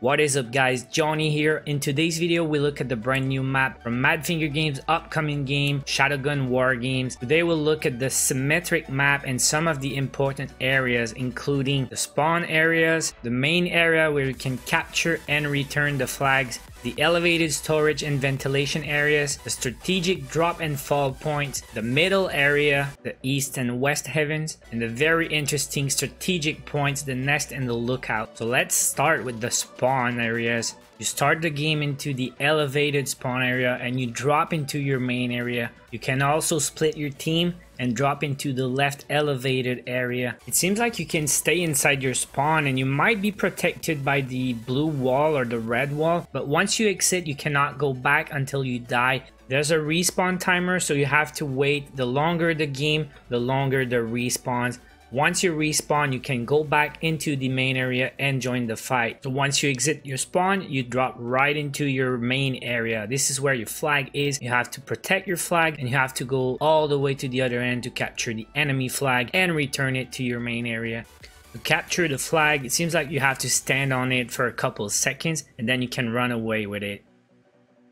What is up, guys? Johnny here. In today's video, we look at the brand new map from Madfinger Games' upcoming game, Shadowgun War Games. Today, we'll look at the symmetric map and some of the important areas, including the spawn areas, the main area where you can capture and return the flags, the elevated storage and ventilation areas, the strategic drop and fall points, the middle area, the east and west heavens, and the very interesting strategic points, the nest and the lookout. So let's start with the spawn areas. You start the game into the elevated spawn area and you drop into your main area. You can also split your team and drop into the left elevated area. It seems like you can stay inside your spawn and you might be protected by the blue wall or the red wall, but once you exit you cannot go back until you die. There's a respawn timer, so you have to wait. The longer the game, the longer the respawns. Once you respawn, you can go back into the main area and join the fight. So once you exit your spawn, you drop right into your main area. This is where your flag is. You have to protect your flag and you have to go all the way to the other end to capture the enemy flag and return it to your main area. To capture the flag, it seems like you have to stand on it for a couple of seconds and then you can run away with it.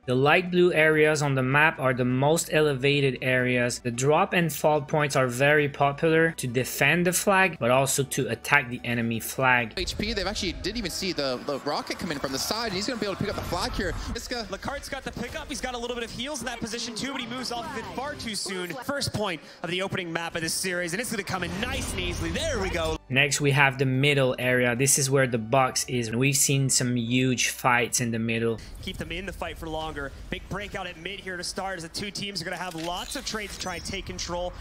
The light blue areas on the map are the most elevated areas. The drop and fall points are very popular to defend the flag, but also to attack the enemy flag. HP, they've actually didn't even see the rocket come in from the side. He's going to be able to pick up the flag here. Lacarte's got the pickup. He's got a little bit of heals in that position too, but he moves off of it far too soon. First point of the opening map of this series, and it's going to come in nice and easily. There we go. Next, we have the middle area. This is where the box is. We've seen some huge fights in the middle. Keep them in the fight for longer. Big breakout at mid here to start as the two teams are going to have lots of trades to try and take control.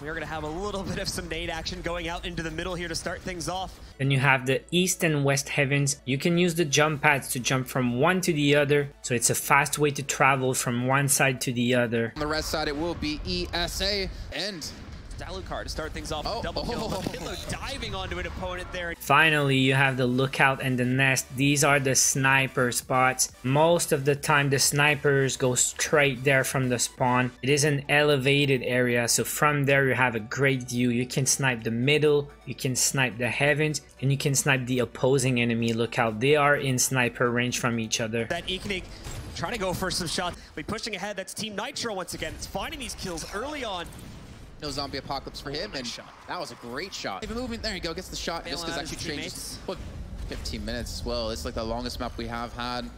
We're going to have a little bit of some nade action going out into the middle here to start things off. Then you have the east and west heavens. You can use the jump pads to jump from one to the other, so it's a fast way to travel from one side to the other. On the red side, it will be ESA and Alucard to start things off. Double kill. Hitler diving onto an opponent there. Finally, you have the lookout and the nest. These are the sniper spots. Most of the time, the snipers go straight there from the spawn. It is an elevated area, so from there you have a great view. You can snipe the middle, you can snipe the heavens, and you can snipe the opposing enemy lookout. They are in sniper range from each other. That Iknik trying to go for some shots. We're pushing ahead. That's Team Nitro once again. It's finding these kills early on. No zombie apocalypse for him, and that was a great shot. Even moving, there you go, gets the shot. Visca's actually changed. Look, 15 minutes as well. It's like the longest map we have had.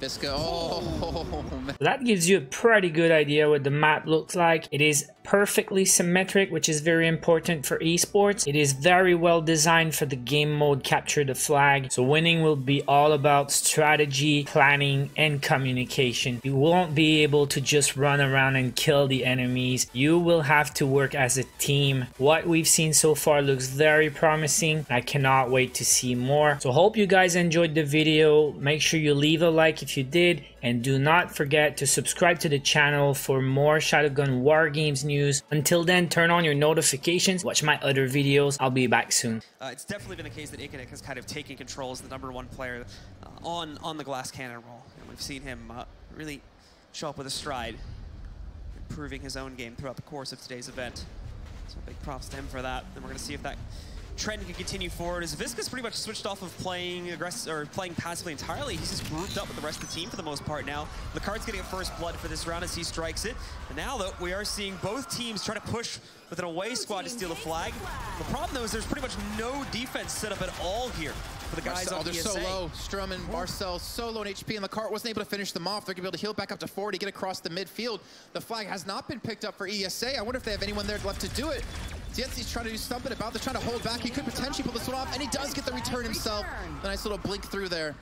Visca, oh man. That gives you a pretty good idea what the map looks like. It is perfectly symmetric, which is very important for esports. It is very well designed for the game mode, capture the flag. So winning will be all about strategy, planning, and communication. You won't be able to just run around and kill the enemies. You will have to work as a team. What we've seen so far looks very promising. I cannot wait to see more. So hope you guys enjoyed the video. Make sure you leave a like if you did, and do not forget to subscribe to the channel for more Shadowgun War Games news. Until then, turn on your notifications, watch my other videos. I'll be back soon. It's definitely been the case that Iknik has kind of taken control as the #1 player on the glass cannon roll. And we've seen him really show up with a stride, improving his own game throughout the course of today's event. So big props to him for that. And we're going to see if that trend can continue forward, as Visca's pretty much switched off of playing aggressive or playing passively entirely. He's just grouped up with the rest of the team for the most part now. Lacard's getting a first blood for this round as he strikes it. And now though, we are seeing both teams try to push with an away squad to steal the flag. The problem though is there's pretty much no defense set up at all here for the guys on ESA. They're so low. Strumman, Marcel, so low in HP, and Lacarte wasn't able to finish them off. They're going to be able to heal back up to 40, get across the midfield. The flag has not been picked up for ESA. I wonder if they have anyone there left to do it. Dietzy's trying to do something about. They're trying to hold back. He could potentially pull this one off, and he does get the return himself. A nice little blink through there.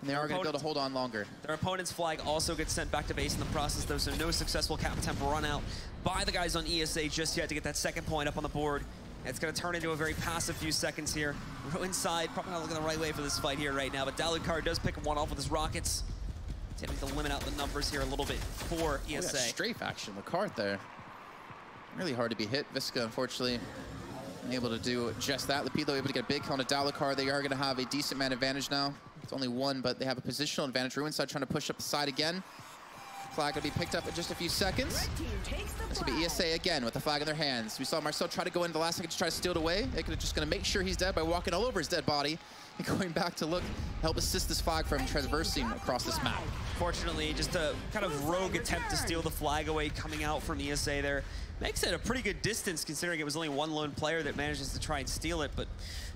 And they are going to be able to hold on longer. Their opponent's flag also gets sent back to base in the process, though, so no successful cap attempt run out by the guys on ESA just yet to get that second point up on the board. It's going to turn into a very passive few seconds here. Row inside, probably not looking the right way for this fight here right now, but Dalukar does pick one off with his rockets. Attempting to limit out the numbers here a little bit for ESA. Oh, yeah, strafe action, Lacarte there. Really hard to be hit. Visca, unfortunately, unable to do just that. Lepido able to get a big kill on a Dalukar. They are going to have a decent man advantage now. It's only one, but they have a positional advantage. Ruinside trying to push up the side again. Flag will be picked up in just a few seconds. This will be ESA again with the flag in their hands. We saw Marcel try to go in the last second to try to steal it away. They're just going to make sure he's dead by walking all over his dead body. going back to look, help assist this flag from traversing across this map. Fortunately, just a kind of rogue attempt to steal the flag away coming out from ESA there. Makes it a pretty good distance considering it was only one lone player that manages to try and steal it, but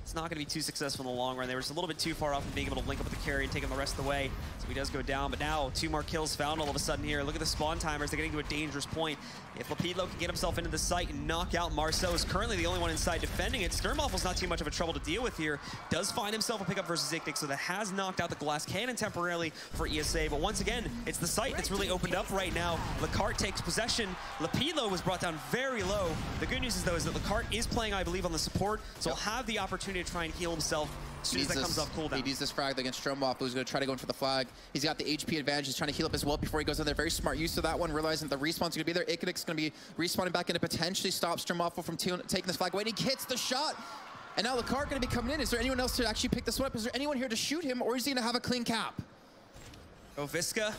it's not going to be too successful in the long run. They were just a little bit too far off from being able to link up with the carry and take him the rest of the way. So he does go down, but now two more kills found all of a sudden here. Look at the spawn timers. They're getting to a dangerous point. If Lepido can get himself into the site and knock out Marceau, is currently the only one inside defending it. Sturmhoffl's not too much of a trouble to deal with here. Does find himself a pickup versus Ziknik, so that has knocked out the glass cannon temporarily for ESA, but once again, it's the site that's really opened up right now. Lecarte takes possession. Lepido was brought down very low. The good news is, though, is that Lecarte is playing, I believe, on the support, so he'll have the opportunity to try and heal himself as soon as that comes off cooldown. He needs this frag against Stromboff, who's going to try to go in for the flag. He's got the HP advantage. He's trying to heal up as well before he goes in there. Very smart use of that one, realizing the respawn's going to be there. Ikadik's going to be respawning back in to potentially stop Stromboff from taking this flag away, and he hits the shot. And now Lecarte going to be coming in. Is there anyone else to actually pick this one up? Is there anyone here to shoot him, or is he going to have a clean cap? Oviska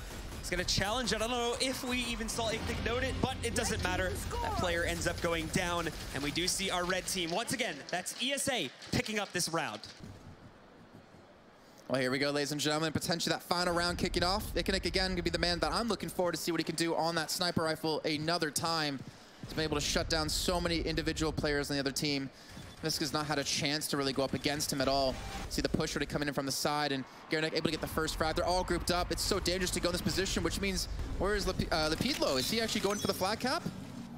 is going to challenge. I don't know if we even saw Iknik note it, but it doesn't matter. That player ends up going down, and we do see our red team. Once again, that's ESA picking up this round. Well, here we go, ladies and gentlemen. Potentially that final round kicking off. Iknik again going to be the man that I'm looking forward to see what he can do on that sniper rifle another time. He's been able to shut down so many individual players on the other team. Miska's not had a chance to really go up against him at all. See the push already coming in from the side, and Garanek able to get the first frag. They're all grouped up. It's so dangerous to go in this position, which means, where is Lepidlo? Is he actually going for the flag cap?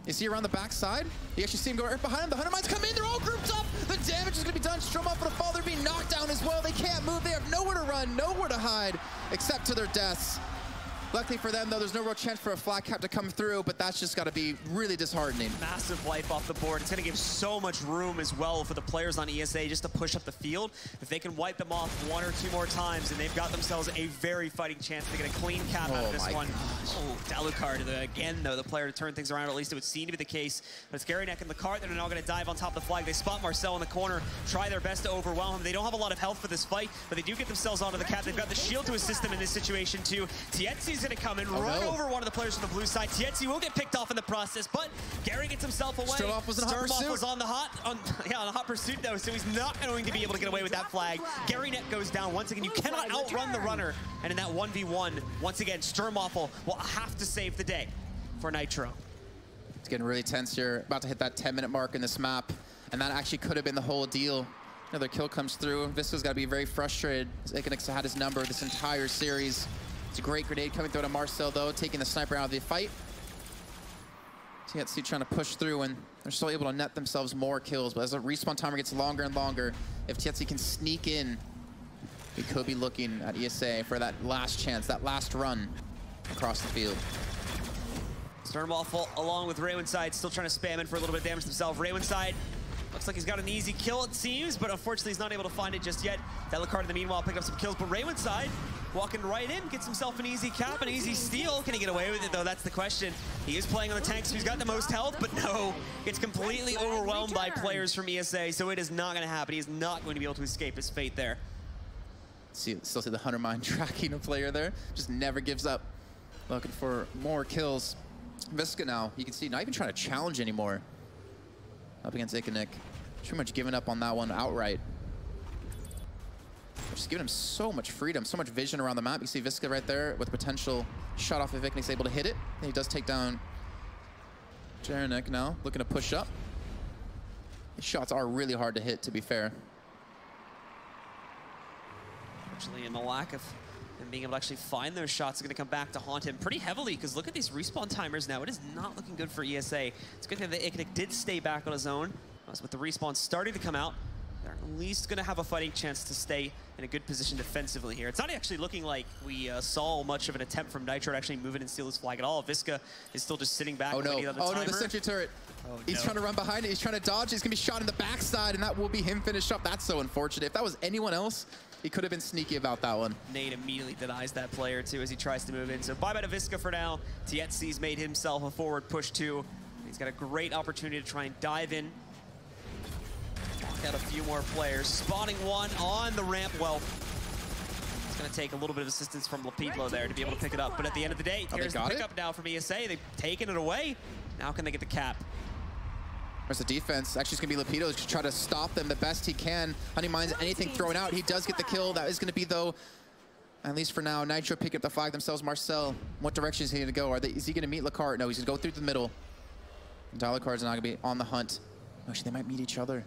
Is he around the backside? You actually see him go right behind him. The Hunter Mines come in, they're all grouped up. The damage is gonna be done. Stromhoff for the fall, they're being knocked down as well. They can't move, they have nowhere to run, nowhere to hide, except to their deaths. Luckily for them, though, there's no real chance for a flag cap to come through, but that's just got to be really disheartening. Massive life off the board. It's going to give so much room as well for the players on ESA just to push up the field. If they can wipe them off one or two more times, and they've got themselves a very fighting chance to get a clean cap out of this one. Gosh. Oh, Dalucard, again, though, the player to turn things around, at least it would seem to be the case. But it's Garanek and Lecarte that are now going to dive on top of the flag. They spot Marcel in the corner, try their best to overwhelm him. They don't have a lot of health for this fight, but they do get themselves onto the cap. They've got the shield to assist them in this situation, too. Tietzi's going to come and run over one of the players from the blue side. Tietzi will get picked off in the process, but Gary gets himself away. Sturmhoff was on a hot pursuit, though, so he's not going to be able to get away with that flag. Garanek goes down once again. You cannot outrun the runner. And in that 1v1, once again, Sturmhoff will have to save the day for Nitro. It's getting really tense here. About to hit that 10-minute mark in this map, and that actually could have been the whole deal. Another kill comes through. Visco's got to be very frustrated. Iconix had his number this entire series. It's a great grenade coming through to Marcel, though, taking the sniper out of the fight. TNC trying to push through, and they're still able to net themselves more kills. But as the respawn timer gets longer and longer, if TNC can sneak in, we could be looking at ESA for that last chance, that last run across the field. Sturmhoff along with Raywindside still trying to spam in for a little bit of damage themselves. Raywindside looks like he's got an easy kill, it seems, but unfortunately he's not able to find it just yet. Delicard in the meanwhile picked up some kills, but Raywindside walking right in, gets himself an easy cap, an easy steal. Can he get away with it, though? That's the question. He is playing on the tanks, who's got the most health, but no, gets completely overwhelmed by players from ESA, so it is not going to happen. He is not going to be able to escape his fate there. Still see the Hunter Mine tracking a player there. Just never gives up. Looking for more kills. Visca now, you can see, not even trying to challenge anymore. Up against Iknik. Pretty much giving up on that one outright. Just giving him so much freedom, so much vision around the map. You see Visca right there with potential shot off if Iknik's able to hit it. And he does take down Garanek now, looking to push up. His shots are really hard to hit, to be fair. Actually, in the lack of him being able to actually find those shots, is going to come back to haunt him pretty heavily, because look at these respawn timers now. It is not looking good for ESA. It's a good thing that Iknik did stay back on his own. With the respawn starting to come out, they're at least going to have a fighting chance to stay in a good position defensively here. It's not actually looking like we saw much of an attempt from Nitro to actually move in and steal this flag at all. Visca is still just sitting back. Oh no, the sentry turret. Oh, he's trying to run behind it. He's trying to dodge. He's going to be shot in the backside, and that will be him finished up. That's so unfortunate. If that was anyone else, he could have been sneaky about that one. Nate immediately denies that player, too, as he tries to move in. So bye-bye to Visca for now. Tietzi's made himself a forward push, too. He's got a great opportunity to try and dive in. Got a few more players. Spotting one on the ramp. Well, it's going to take a little bit of assistance from Lepidlo there to be able to pick it up. But at the end of the day, here's the pickup now from ESA. They've taken it away. Now can they get the cap? There's the defense. Actually, it's going to be Lepido to try to stop them the best he can. Honey mines anything thrown out. He does get the kill. That is going to be, though, at least for now, Nitro pick up the flag themselves. Marcel, what direction is he going to go? Is he going to meet Lacarte? No, he's going to go through the middle. Lacarte's not going to be on the hunt. Actually, they might meet each other.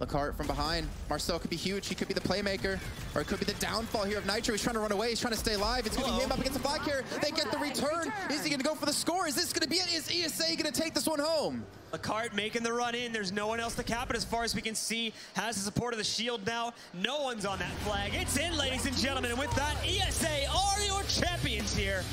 Lacarte from behind. Marcel could be huge. He could be the playmaker. Or it could be the downfall here of Nitro. He's trying to run away. He's trying to stay alive. It's going to be him up against the flag carrier. They get the return. Is he going to go for the score? Is this going to be it? Is ESA going to take this one home? Lacarte making the run in. There's no one else to cap it as far as we can see. Has the support of the shield now. No one's on that flag. It's in, ladies and gentlemen. And with that, ESA are your champions here.